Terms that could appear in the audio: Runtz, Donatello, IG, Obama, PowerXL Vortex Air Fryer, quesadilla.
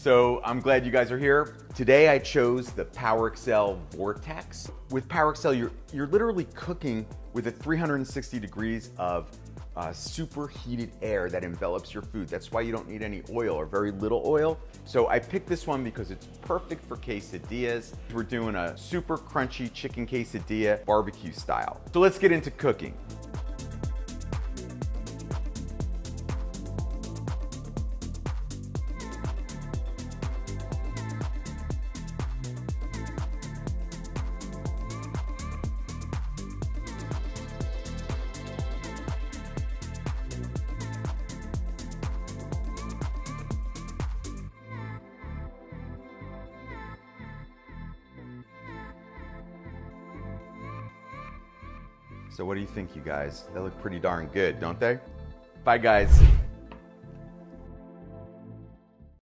So I'm glad you guys are here. Today I chose the PowerXL Vortex. With PowerXL, you're literally cooking with a 360 degrees of superheated air that envelops your food. That's why you don't need any oil or very little oil. So I picked this one because it's perfect for quesadillas. We're doing a super crunchy chicken quesadilla, barbecue style. So let's get into cooking. So what do you think, you guys? They look pretty darn good, don't they? Bye, guys.